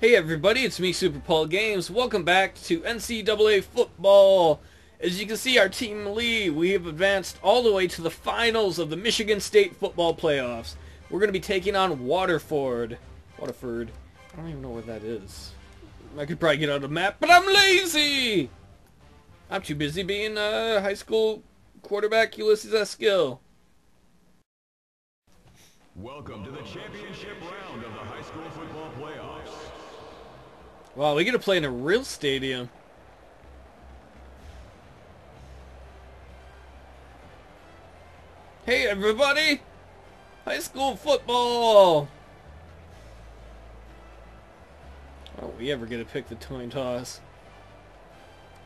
Hey everybody, it's me, Super Paul Games. Welcome back to NCAA football. As you can see, our team Lee, we have advanced all the way to the finals of the Michigan State football playoffs. We're going to be taking on Waterford. Waterford. I don't even know where that is. I could probably get out of the map, but I'm lazy! I'm too busy being high school quarterback Ulysses S. Gill. Welcome to the championship round of the high school football playoffs. Wow, we get to play in a real stadium. Hey everybody! High school football! Why don't we ever get to pick the coin toss?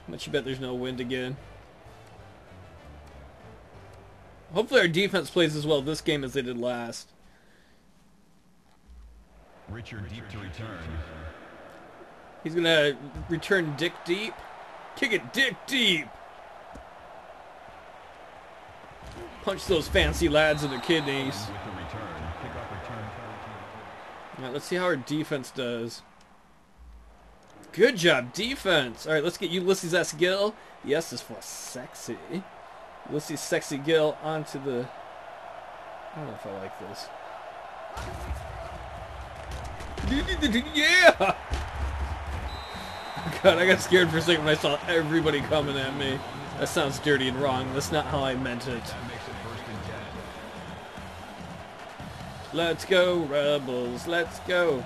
How much you bet there's no wind again? Hopefully our defense plays as well this game as they did last. Richard deep to return. He's gonna return Dick deep. Kick it Dick deep! Punch those fancy lads in the kidneys. Alright, let's see how our defense does. Good job, defense! Alright, let's get Ulysses S. Gill. The S is for sexy. Ulysses Sexy Gill onto the... I don't know if I like this. Yeah! God, I got scared for a second when I saw everybody coming at me. That sounds dirty and wrong. That's not how I meant it. Let's go, Rebels. Let's go.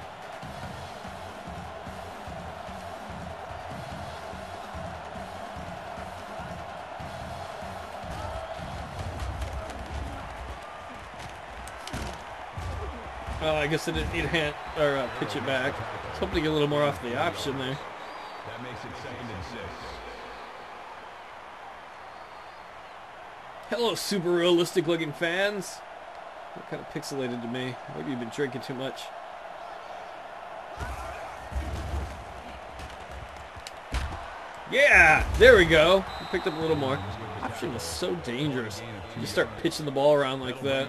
Oh, I guess I didn't need a hand or pitch it back. I was hoping to get a little more off the option there. That makes it 2nd and 6. Hello, super realistic-looking fans. They're kind of pixelated to me. Maybe you've been drinking too much. Yeah, there we go. We picked up a little more. Option is so dangerous. You start pitching the ball around like that.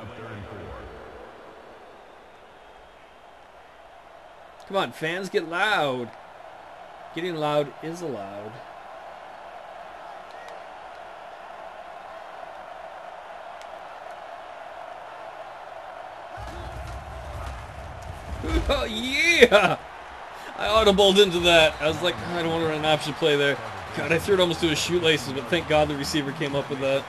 Come on, fans, get loud. Getting loud is allowed. Oh, yeah! I audibled into that. I was like, oh, I don't want to run an option play there. God, I threw it almost to his shoelaces, but thank God the receiver came up with that.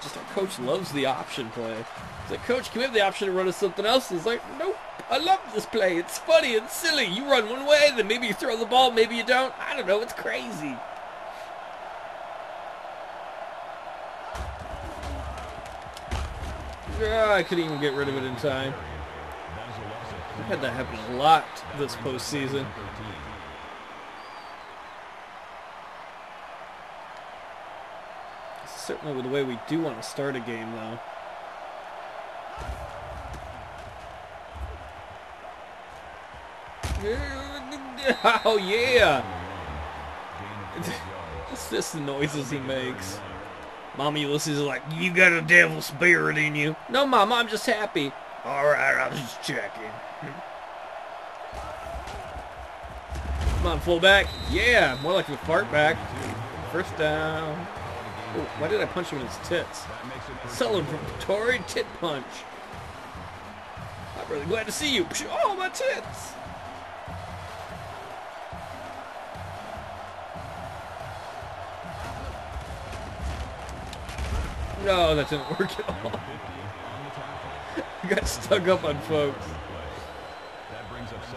Just our coach loves the option play. He's like, Coach, can we have the option to run us something else? And he's like, nope. I love this play. It's funny and silly. You run one way, then maybe you throw the ball, maybe you don't. I don't know. It's crazy. Oh, I couldn't even get rid of it in time. We've had that happen a lot this postseason. It's certainly the way we do want to start a game, though. Oh yeah! It's just the noises he makes. Mom Ulysses is like, you got a devil spirit in you. No Mom, I'm just happy. Alright, I was just checking. Come on, fullback. Yeah, more like a fart back. First down. Ooh, why did I punch him in his tits? Celebratory tit punch. I'm really glad to see you. Oh, my tits! No, that didn't work at all. I got stuck up on folks.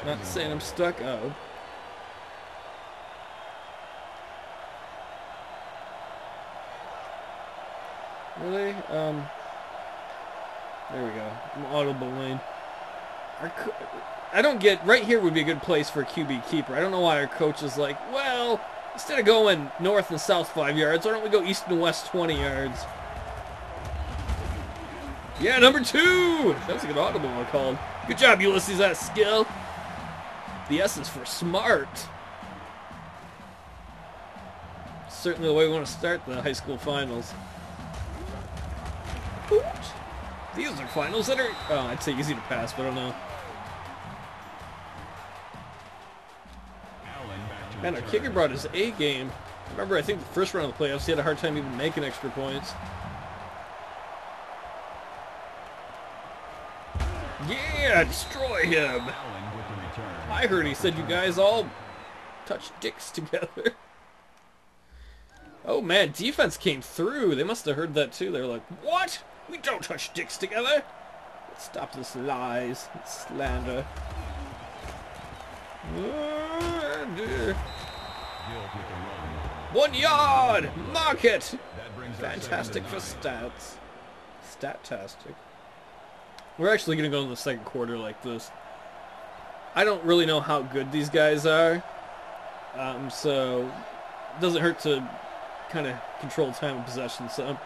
Not saying I'm stuck up. Really? There we go. I'm audible lane. I don't get... Right here would be a good place for a QB keeper. I don't know why our coach is like, well, instead of going north and south 5 yards, why don't we go east and west 20 yards? Yeah, number 2! That was a good audible one called. Good job, Ulysses S. Gill. The S is for smart. Certainly the way we want to start the high school finals. Oops. These are finals that are... Oh, I'd say easy to pass, but I don't know. Man, our kicker brought his A game. Remember, I think the first round of the playoffs, he had a hard time even making extra points. Yeah, destroy him. I heard he said you guys all touch dicks together. Oh man, defense came through. They must have heard that too. They were like, what? We don't touch dicks together. Let's stop this lies, slander. One yard! Mark it! Fantastic for stats. Stat-tastic. We're actually going to go in the second quarter like this. I don't really know how good these guys are. So it doesn't hurt to kind of control time of possession some.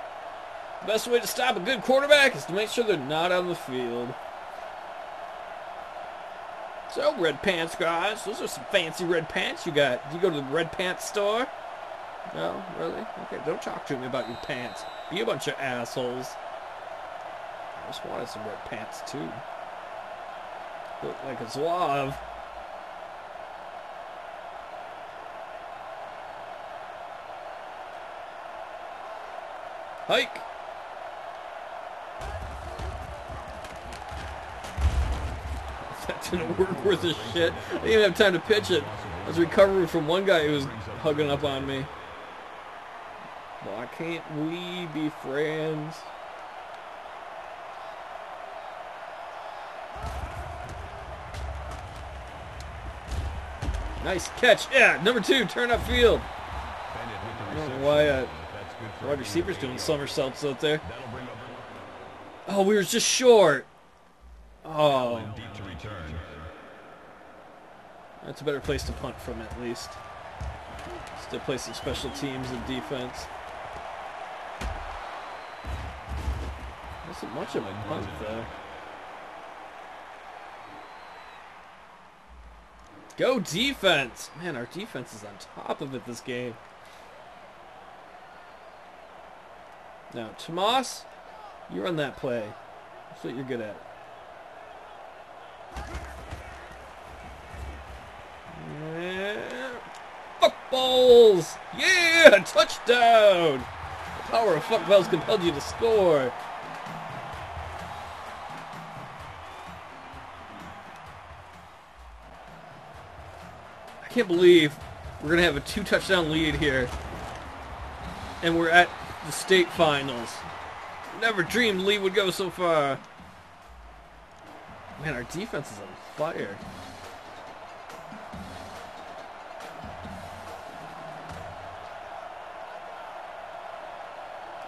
The best way to stop a good quarterback is to make sure they're not on the field. So, red pants, guys. Those are some fancy red pants you got. Did you go to the red pants store? No? Really? Okay, don't talk to me about your pants. You bunch of assholes. I just wanted some red pants, too. Look like a Zouave. Hike! That didn't work worth a shit. I didn't even have time to pitch it. I was recovering from one guy who was hugging up on me. Why can't we be friends? Nice catch. Yeah, number two, turn up field. I don't know why wide receiver's doing somersaults out there. Oh, we were just short. Oh. That's a better place to punt from, at least. Still play some special teams and defense. Wasn't much of a punt there. Go defense! Man, our defense is on top of it this game. Now, Tomas, you run that play. That's what you're good at. Yeah. Fuckballs! Yeah! Touchdown! The power of fuckballs compelled you to score. I can't believe we're going to have a 2-touchdown lead here. And we're at the state finals. Never dreamed Lee would go so far. Man, our defense is on fire.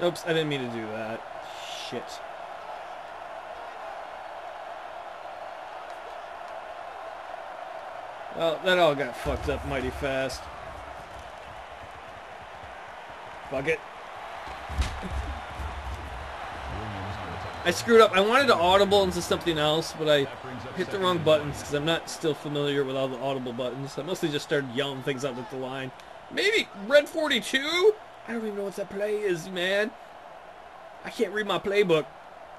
Oops, I didn't mean to do that. Shit. Well, that all got fucked up mighty fast. Fuck it. I screwed up. I wanted to audible into something else, but I hit the wrong buttons because I'm not still familiar with all the audible buttons. I mostly just started yelling things out at the line. Maybe red 42? I don't even know what that play is, man. I can't read my playbook.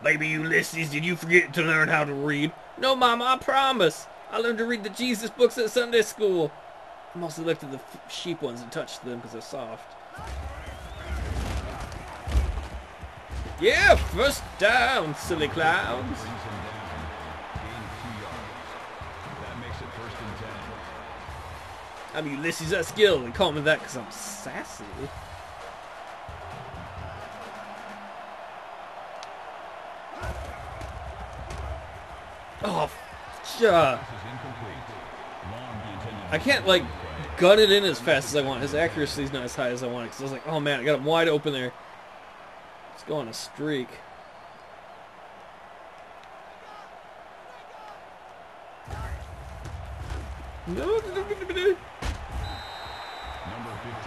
Baby Ulysses, did you forget to learn how to read? No, Mama, I promise. I learned to read the Jesus books at Sunday school. I mostly looked at the sheep ones and touched them because they're soft. Yeah, first down, silly clowns. I'm Ulysses S. Gill. They call me that because I'm sassy. Oh, I can't, like, gun it in as fast as I want. His accuracy's not as high as I want it because I was like, oh man, I got him wide open there. Let's go on a streak. No.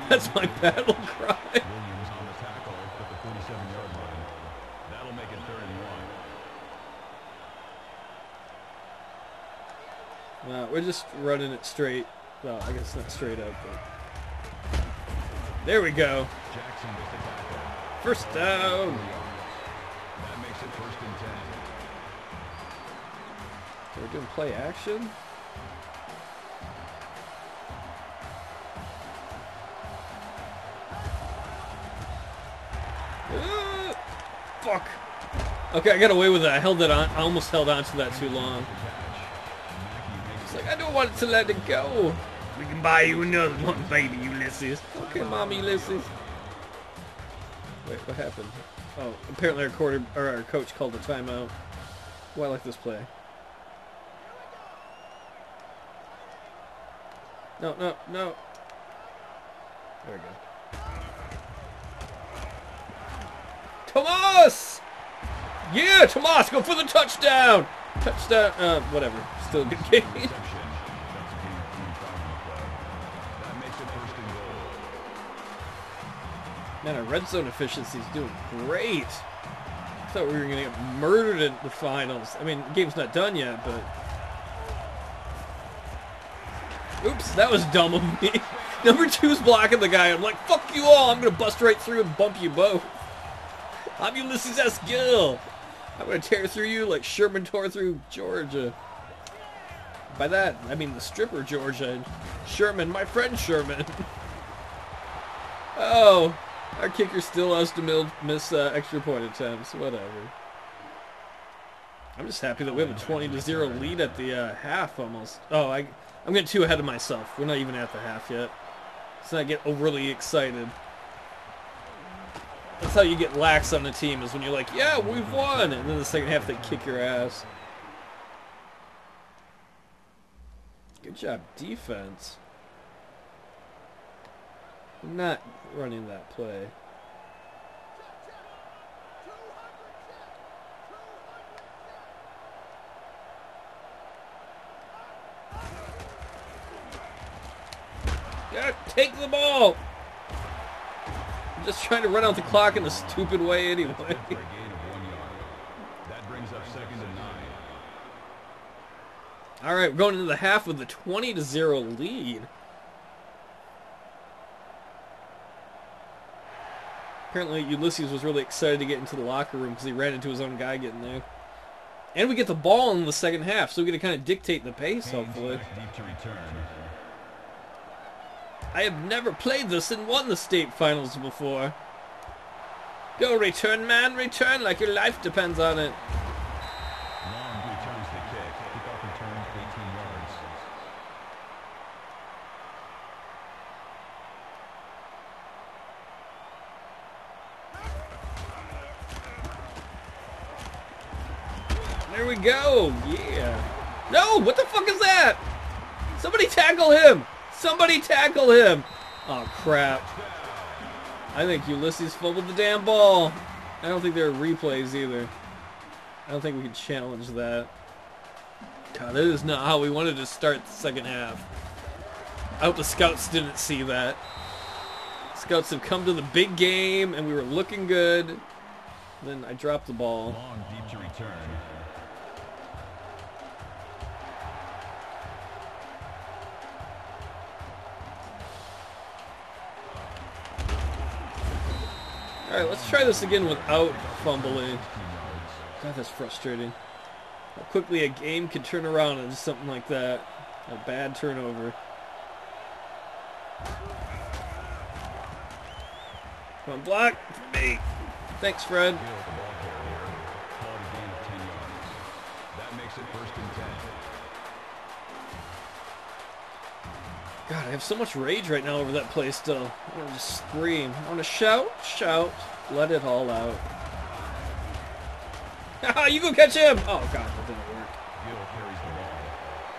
That's my battle cry. Williams on the tackle at the 47-yard line. That'll make it 3rd and 1. Nah, we're just running it straight. Well, I guess not straight up, but there we go. Jackson with the tackle. First down. That makes it 1st and 10. We're doing play action. Fuck. Okay, I got away with it. I held it on. I almost held on to that too long. It's like, I don't want to let it go. We can buy you another one, baby Ulysses. Okay, mommy Ulysses. Wait, what happened? Oh, apparently our coach called a timeout. Oh, I like this play. No, no, no. There we go. Tomas! Yeah, Tomas, go for the touchdown! Touchdown, whatever. Still a good game. Man, our red zone efficiency is doing great. I thought we were going to get murdered in the finals. I mean, the game's not done yet, but... Oops, that was dumb of me. Number two's blocking the guy. I'm like, fuck you all. I'm going to bust right through and bump you both. I'm Ulysses S. Gill. I'm going to tear through you like Sherman tore through Georgia. By that, I mean the stripper Georgia. Sherman, my friend Sherman. Oh, our kicker still has to miss extra point attempts. Whatever. I'm just happy that we have a 20-0 lead at the half almost. Oh, I'm getting too ahead of myself. We're not even at the half yet. Let's not get overly excited. That's how you get lax on the team, is when you're like, yeah, we've won! And then the second half, they kick your ass. Good job, defense. I'm not running that play. Take the ball! I'm just trying to run out the clock in a stupid way anyway. Alright, we're going into the half with a 20-0 lead. Apparently Ulysses was really excited to get into the locker room because he ran into his own guy getting there. And we get the ball in the second half, so we get to kind of dictate the pace, hopefully. I have never played this and won the state finals before. Go return, man, return like your life depends on it. Long returns the kick. Kickoff return 18 yards. There we go. Yeah. No, what the fuck is that? Somebody tackle him. Somebody tackle him! Oh, crap. I think Ulysses fumbled the damn ball. I don't think there are replays either. I don't think we can challenge that. God, that is not how we wanted to start the second half. I hope the scouts didn't see that. Scouts have come to the big game, and we were looking good. Then I dropped the ball. Long, deep to return. Alright, let's try this again without fumbling. God, that's frustrating. How quickly a game can turn around into something like that. A bad turnover. Come on, block for me. Thanks, Fred. God, I have so much rage right now over that play still. I want to just scream. I want to shout, shout, let it all out. Haha, you go catch him! Oh, God, that didn't work. Gill carries the ball.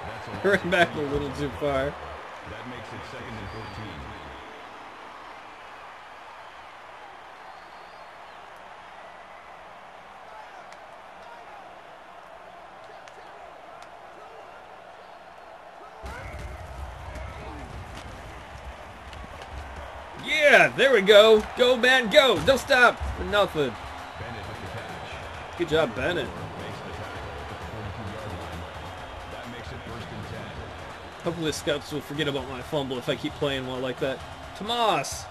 That's a ran back a little too far. That makes it 2nd and 14. Yeah, there we go. Go, man, go. Don't stop for nothing. Good job, Bennett. Hopefully the scouts will forget about my fumble if I keep playing well like that. Tomas!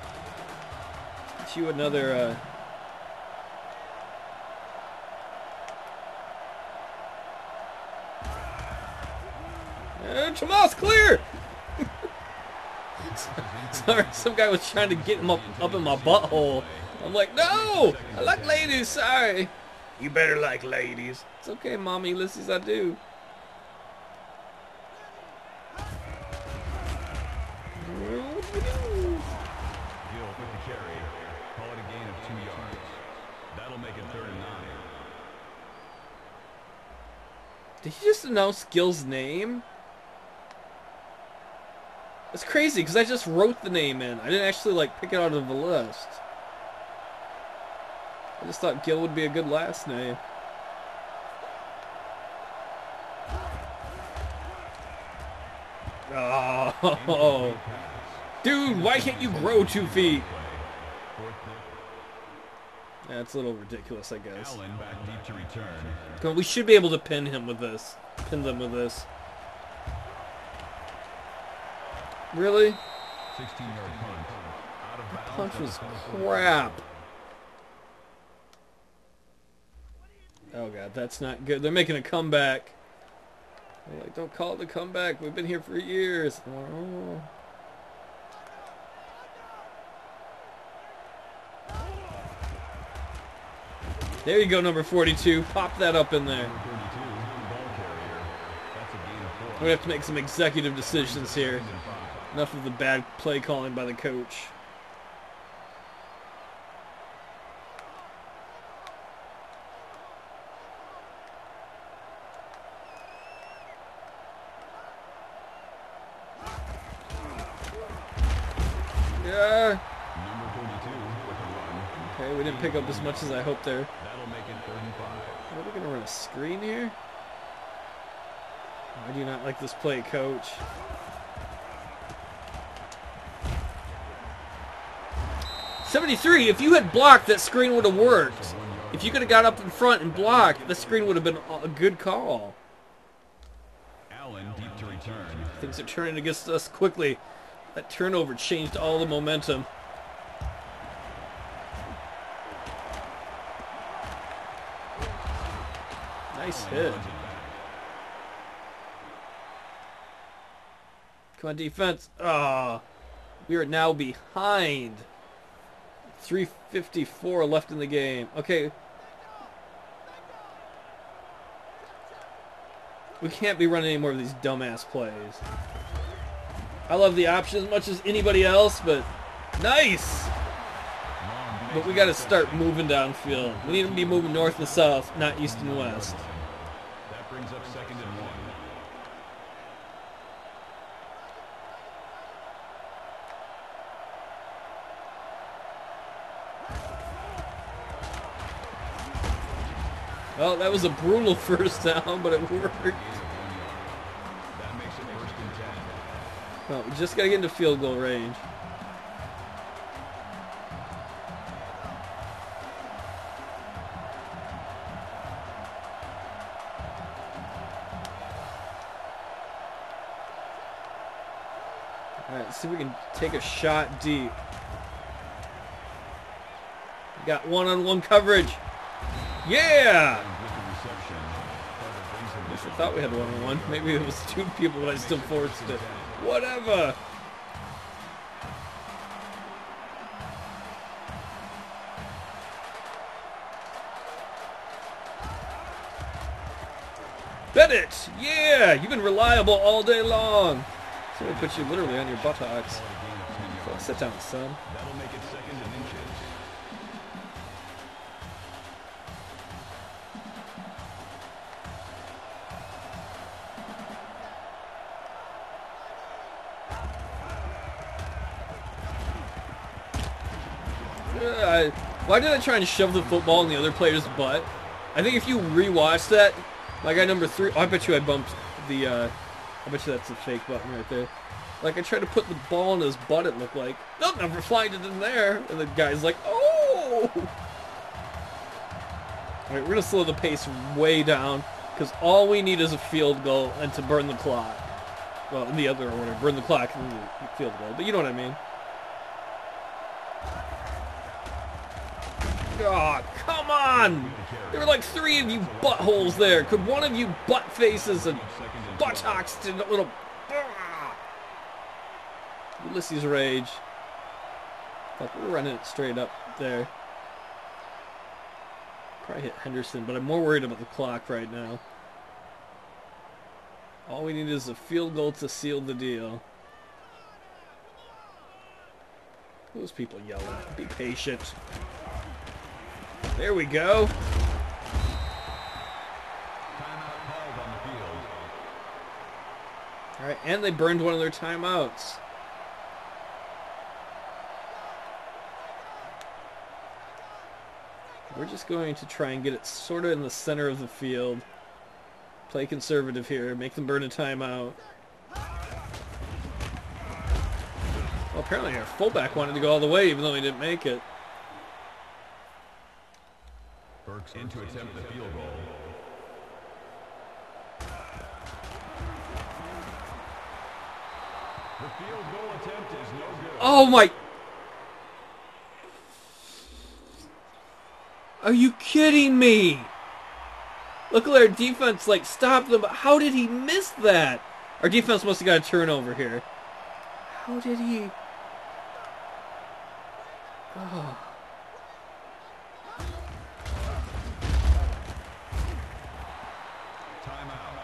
Get you another... Tomas, clear! Sorry, some guy was trying to get him up in my butthole. I'm like, no, I like ladies, sorry. You better like ladies. It's okay, Mom Ulysses, I do. Did he just announce Gill's name? That's crazy, because I just wrote the name in. I didn't actually, like, pick it out of the list. I just thought Gill would be a good last name. Oh. Dude, why can't you grow 2 feet? That's a little ridiculous, I guess. Come on, we should be able to pin him with this. Pin them with this. Really? That punch was crap. Oh god, that's not good. They're making a comeback. They're like, don't call it a comeback. We've been here for years. Oh. There you go, number 42. Pop that up in there. We're gonna have to make some executive decisions here. Enough of the bad play calling by the coach. Yeah. Okay, we didn't pick up as much as I hoped there. Are we gonna run a screen here? I do not like this play, coach. '73. If you had blocked, that screen would have worked. If you could have got up in front and blocked, the screen would have been a good call. Allen deep to return. Things are turning against us quickly. That turnover changed all the momentum. Nice hit. Come on, defense. Ah, we are now behind. 3:54 left in the game. Okay. We can't be running any more of these dumbass plays. I love the option as much as anybody else, but nice. But we got to start moving downfield. We need to be moving north and south, not east and west. That brings up second and one. Well, that was a brutal first down, but it worked. That makes it first and 10. Well, we just got to get into field goal range. Alright, see if we can take a shot deep. We got one-on-one coverage. Yeah! I wish I thought we had one-on-one. Maybe it was two people, but I still forced it. Whatever! Bennett! Yeah! You've been reliable all day long! Somebody put you literally on your buttocks. So sit down, son. That'll make it seconds and inches. Why did I try and shove the football in the other player's butt? I think if you rewatch that, my guy number 3, oh, I bet you I bumped the, I bet you that's the fake button right there. Like, I tried to put the ball in his butt, it looked like. No, never flying it in there. And the guy's like, oh! Alright, we're gonna slow the pace way down, because all we need is a field goal and to burn the clock. Well, in the other order, burn the clock and the field goal, but you know what I mean. Oh, come on! There were like 3 of you buttholes there. Could one of you butt faces and buttocks to a little... Ulysses rage. Like, we're running it straight up there. Probably hit Henderson, but I'm more worried about the clock right now. All we need is a field goal to seal the deal. Those people yelling. Be patient. There we go. All right, and they burned one of their timeouts. We're just going to try and get it sort of in the center of the field. Play conservative here. Make them burn a timeout. Well, apparently our fullback wanted to go all the way, even though he didn't make it. Burks in to attempt the field goal. The field goal attempt is no good. Oh my! Are you kidding me? Look at our defense, like, stop them. How did he miss that? Our defense must have got a turnover here. How did he... Oh. Timeout.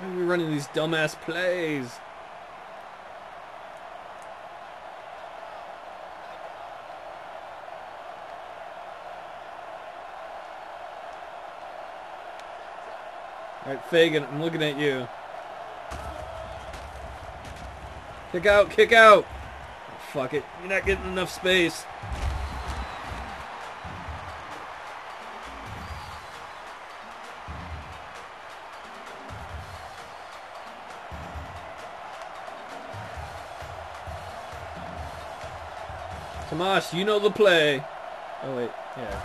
Why are we running these dumbass plays? Alright, Fagan, I'm looking at you. Kick out, kick out! Oh, fuck it, you're not getting enough space. Tomas, you know the play. Oh wait, yeah.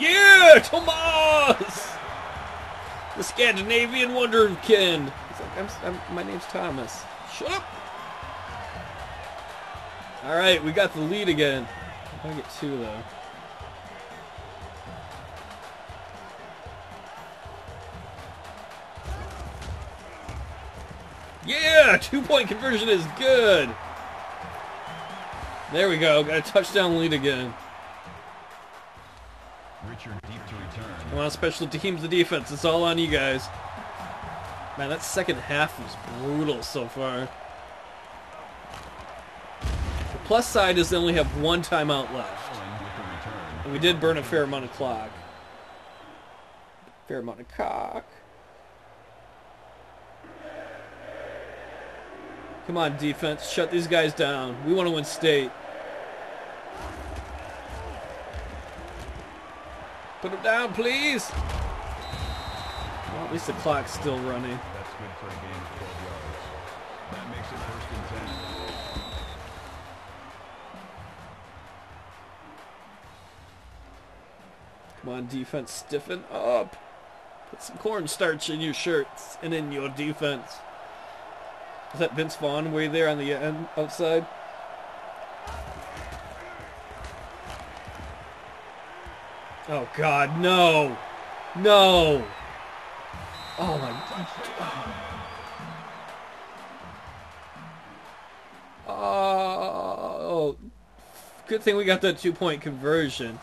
Yeah, Tomas! The Scandinavian wonderkind. He's like, my name's Thomas. Shut up! All right, we got the lead again. I get two though. Yeah, two-point conversion is good. There we go. Got a touchdown lead again. Come on, special teams, the defense. It's all on you guys. Man, that second half was brutal so far. The plus side is they only have one timeout left. And we did burn a fair amount of clock. Fair amount of cock. Come on, defense. Shut these guys down. We want to win state. Put him down, please. Well, at least the clock's still running. That's good for a game of 12 yards. That makes it first and 10. Come on, defense, stiffen up. Put some cornstarch in your shirts and in your defense. Is that Vince Vaughn way there on the end outside? Oh God, no, no! Oh my God! Oh, good thing we got that two-point conversion.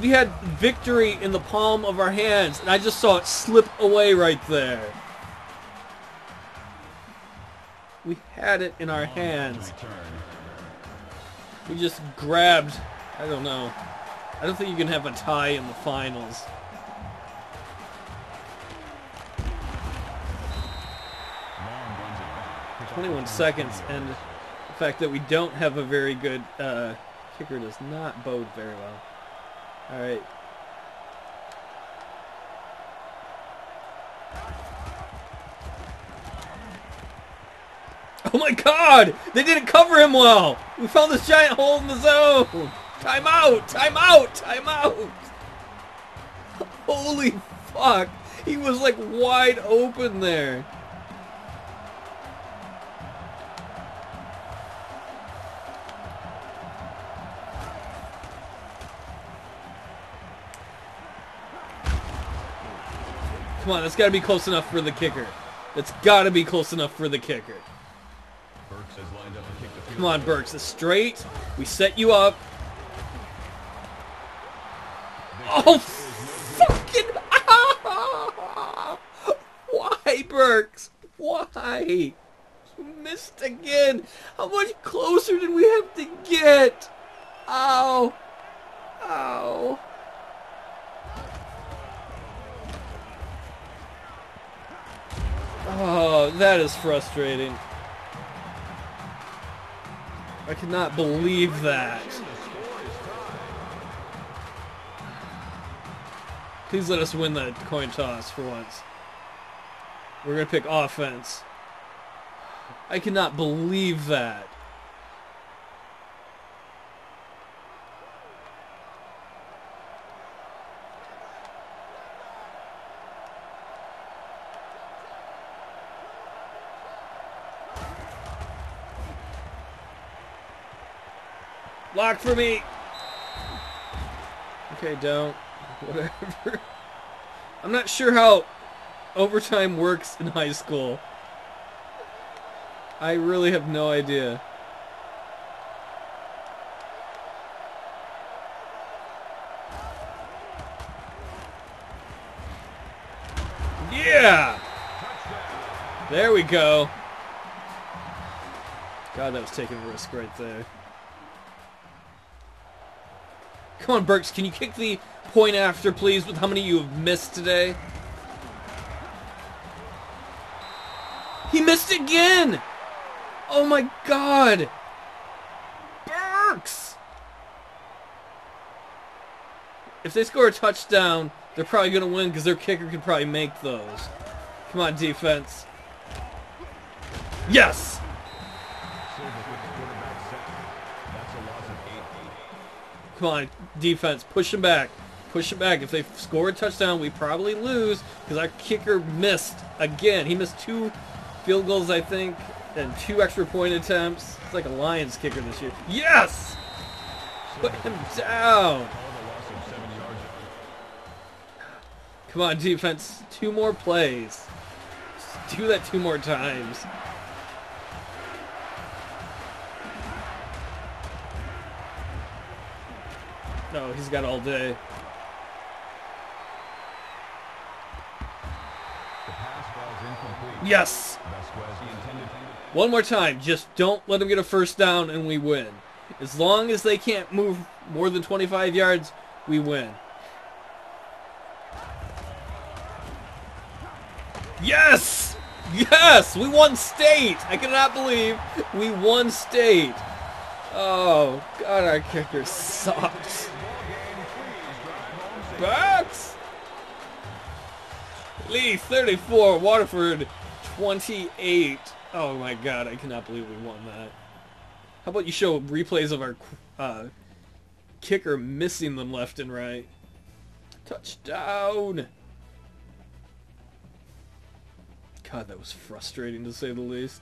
We had victory in the palm of our hands, and I just saw it slip away right there. We had it in our hands. We just grabbed. I don't know. I don't think you can have a tie in the finals. For 21 seconds, and the fact that we don't have a very good kicker does not bode very well. All right. Oh my God! They didn't cover him well! We found this giant hole in the zone! Time out! Time out! Time out! Holy fuck! He was like wide open there. Come on, that's got to be close enough for the kicker. That's got to be close enough for the kicker. Come on, Burks. It's straight. We set you up. Oh, fucking. Ah! Why, Burks? Why? You missed again. How much closer did we have to get? Ow. Ow. Oh, that is frustrating. I cannot believe that. Please let us win the coin toss for once. We're going to pick offense. I cannot believe that. Block for me. Okay, don't. Whatever. I'm not sure how overtime works in high school. I really have no idea. Yeah! There we go. God, that was taking a risk right there. Come on, Burks, can you kick the point after, please, with how many you have missed today? He missed again! Oh my god! Burks! If they score a touchdown, they're probably going to win because their kicker could probably make those. Come on, defense. Yes! Come on, defense, push them back. Push them back. If they score a touchdown, we probably lose because our kicker missed again. He missed 2 field goals, I think, and 2 extra point attempts. It's like a Lions kicker this year. Yes! Put him down. Come on, defense. 2 more plays. Just do that 2 more times. No, he's got all day. Yes! One more time. Just don't let him get a first down and we win. As long as they can't move more than 25 yards, we win. Yes! Yes! We won state! I cannot believe we won state. Oh, God, our kicker sucks. Bucks! Lee 34, Waterford 28. Oh my god, I cannot believe we won that. How about you show replays of our kicker missing them left and right? Touchdown! God, that was frustrating to say the least.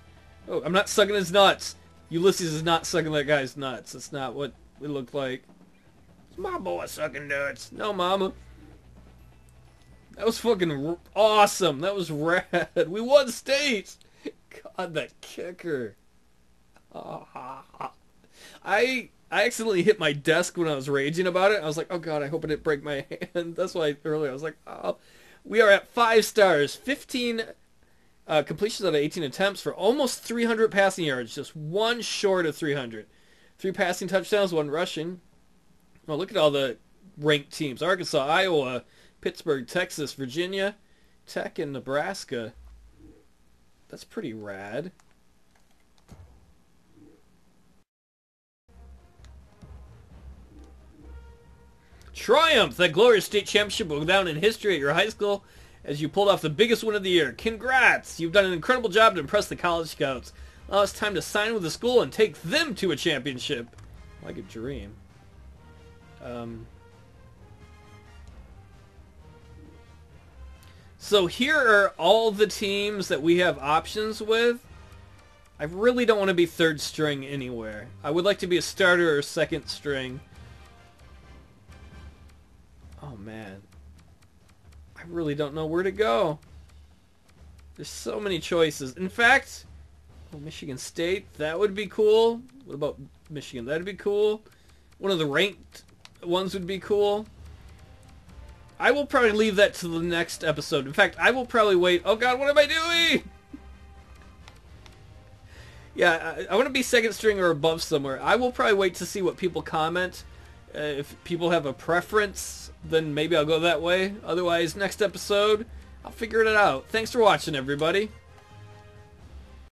Oh, I'm not sucking his nuts. Ulysses is not sucking that guy's nuts. That's not what it looked like. It's my boy sucking nuts. No, mama. That was fucking awesome. That was rad. We won state. God, that kicker. Oh, I accidentally hit my desk when I was raging about it. I was like, oh god, I hope I didn't break my hand. That's why earlier I was like, oh. We are at 5 stars. 15 completions out of 18 attempts for almost 300 passing yards. Just 1 short of 300. 3 passing touchdowns, 1 rushing. Well, look at all the ranked teams. Arkansas, Iowa, Pittsburgh, Texas, Virginia, Tech, and Nebraska. That's pretty rad. Triumph! That glorious state championship will go down in history at your high school as you pulled off the biggest win of the year. Congrats! You've done an incredible job to impress the college scouts. Now it's time to sign with the school and take them to a championship. Like a dream. So here are all the teams that we have options with. I really don't want to be third string anywhere. I would like to be a starter or second string. Oh man. I really don't know where to go. There's so many choices. In fact, Well, Michigan State, that would be cool. What about Michigan? That'd be cool. One of the ranked ones would be cool. I will probably leave that to the next episode. In fact, I will probably wait. Oh God, what am I doing? Yeah, I want to be second string or above somewhere. I will probably wait to see what people comment. If people have a preference, then maybe I'll go that way. Otherwise, next episode, I'll figure it out. Thanks for watching, everybody.